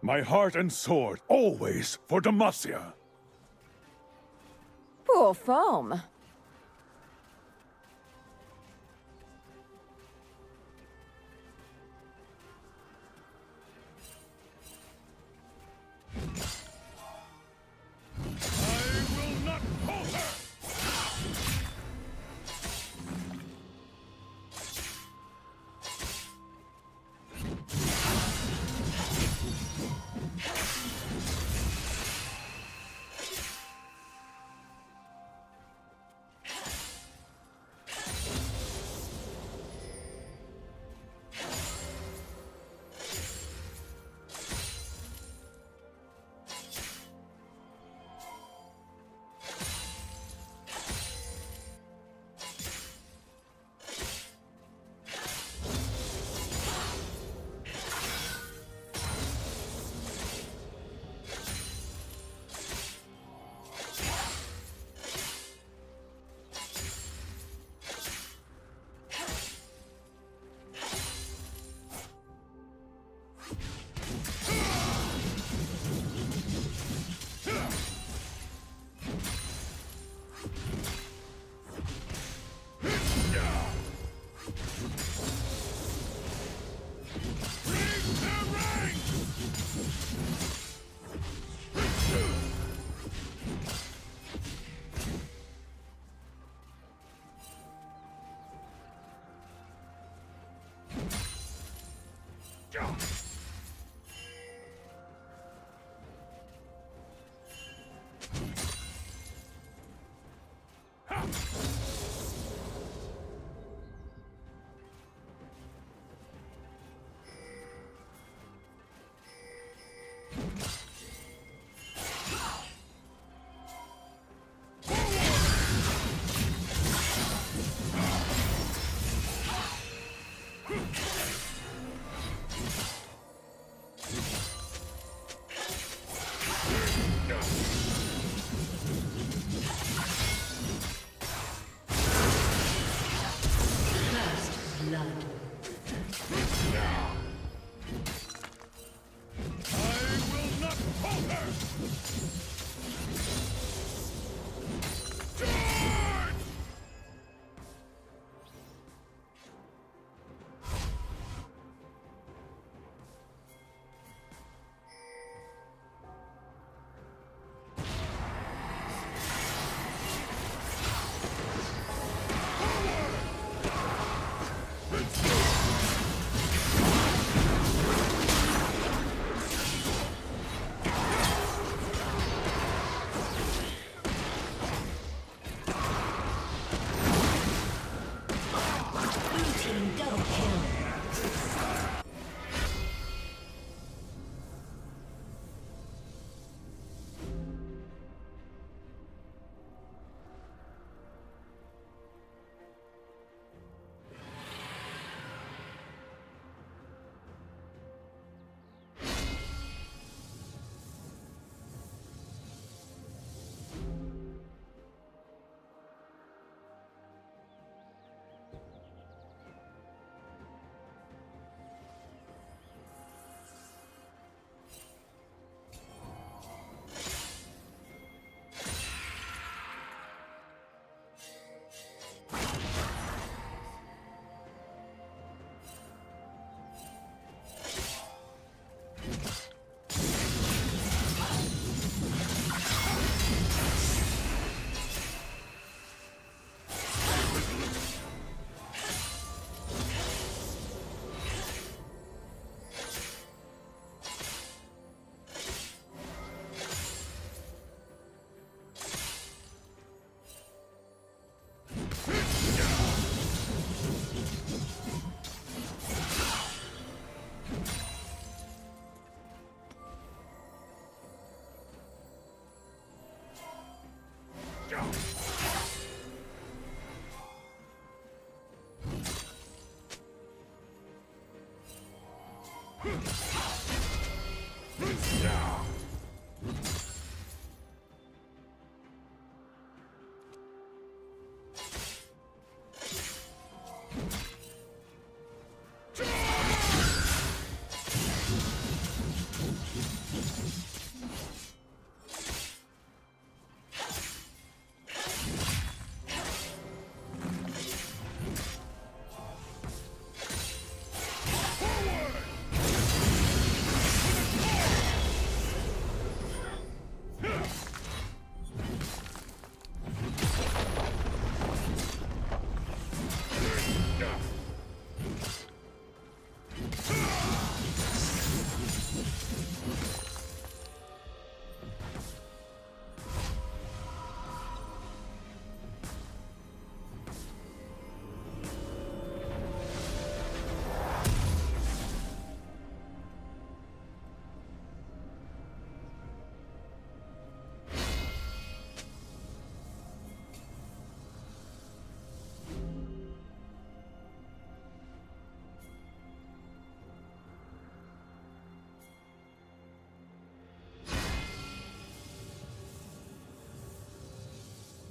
My heart and sword, always for Demacia. Poor form.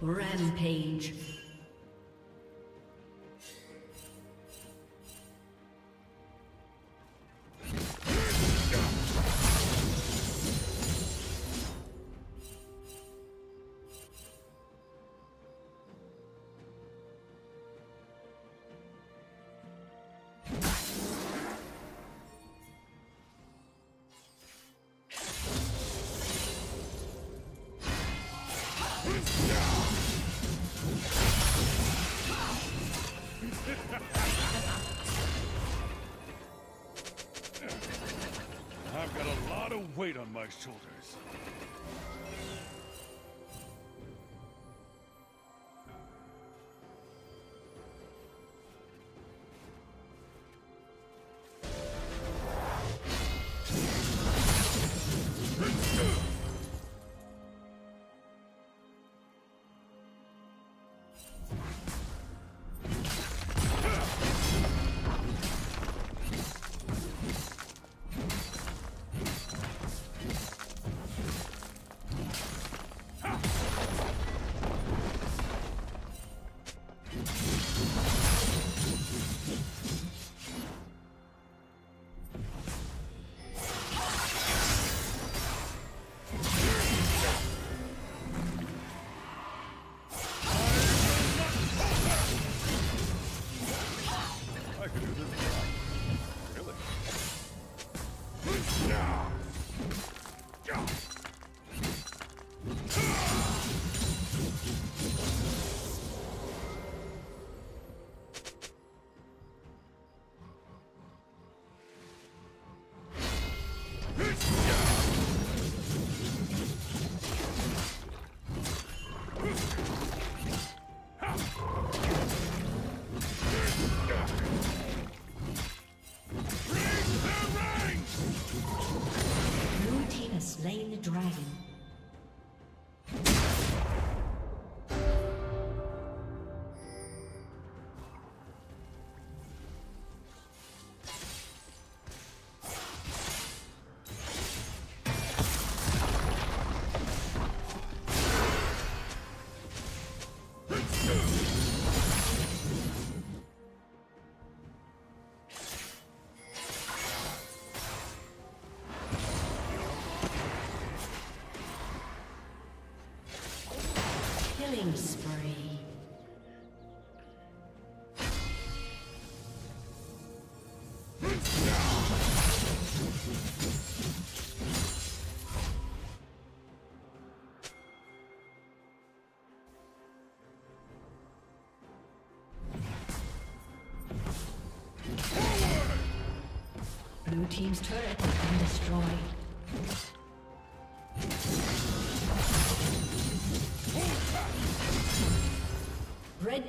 Rampage. I've got a lot of weight on my shoulders. dragon. Blue team's turret has been destroyed. Red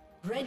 Red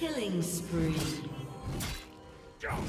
Killing spree. Jump.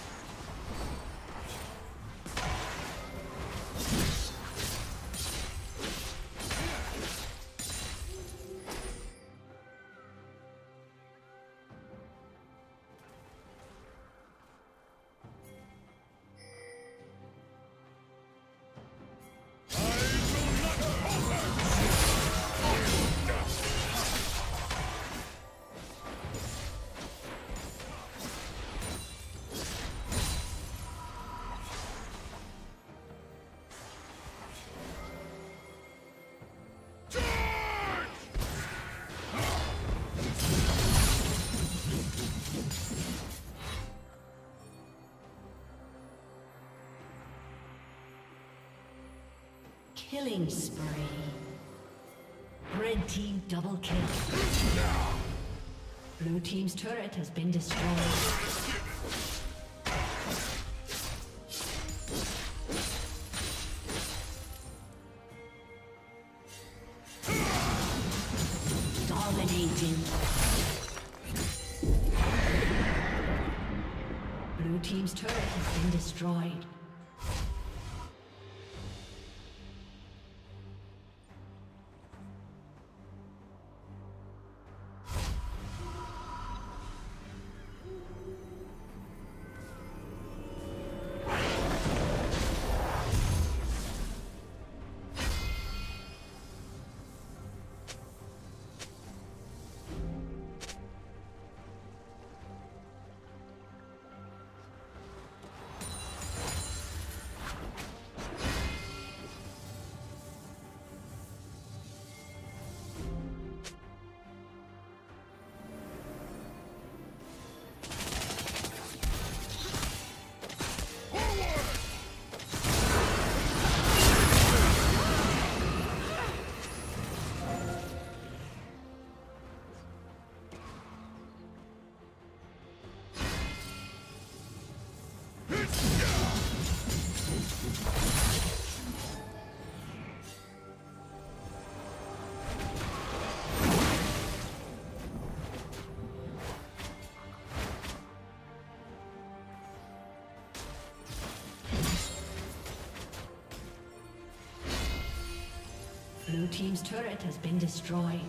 Killing spree. Red team double kill. Blue team's turret has been destroyed. Dominating. Blue team's turret has been destroyed. Blue team's turret has been destroyed.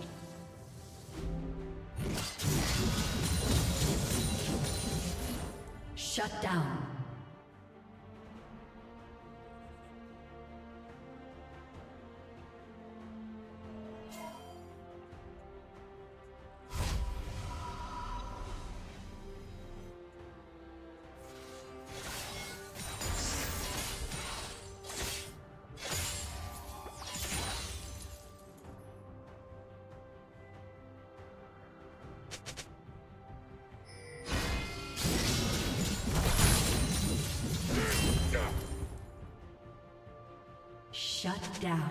Shut down. Shut down.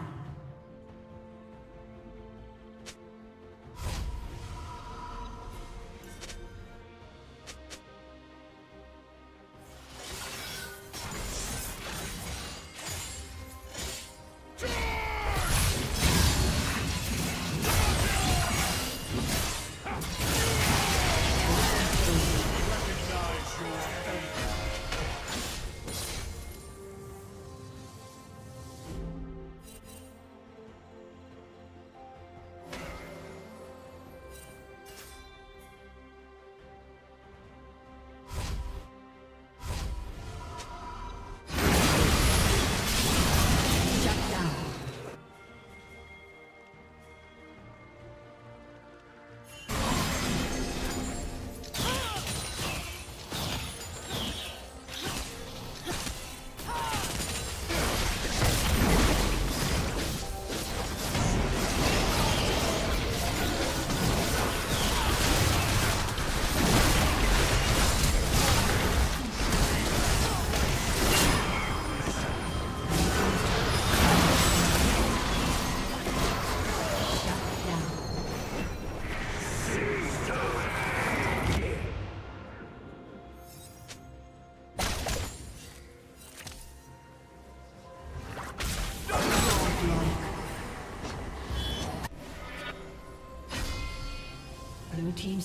Blue team's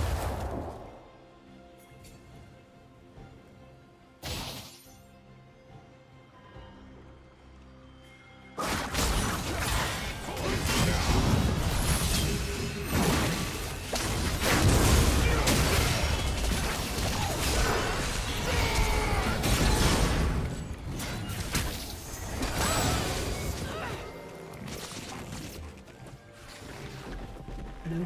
Blue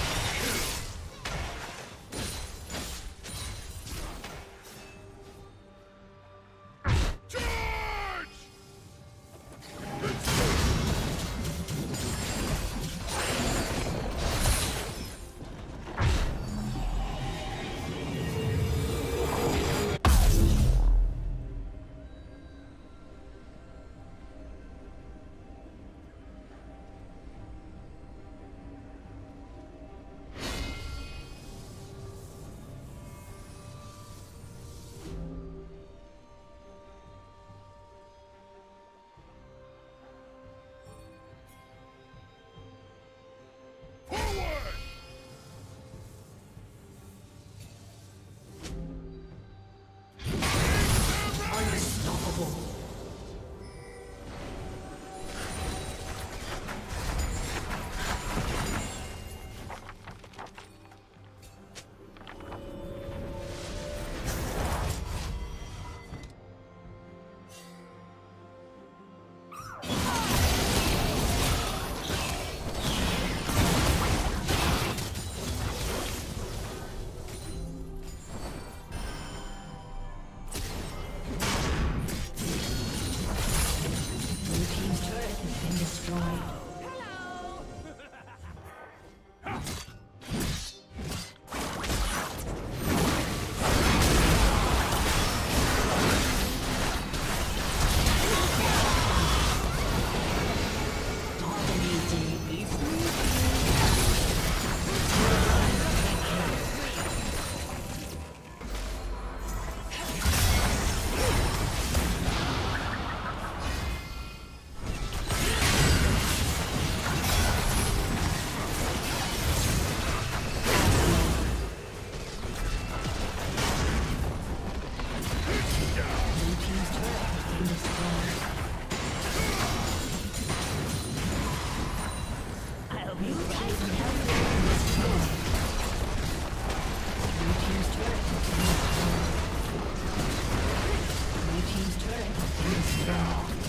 Blue team's turret is down.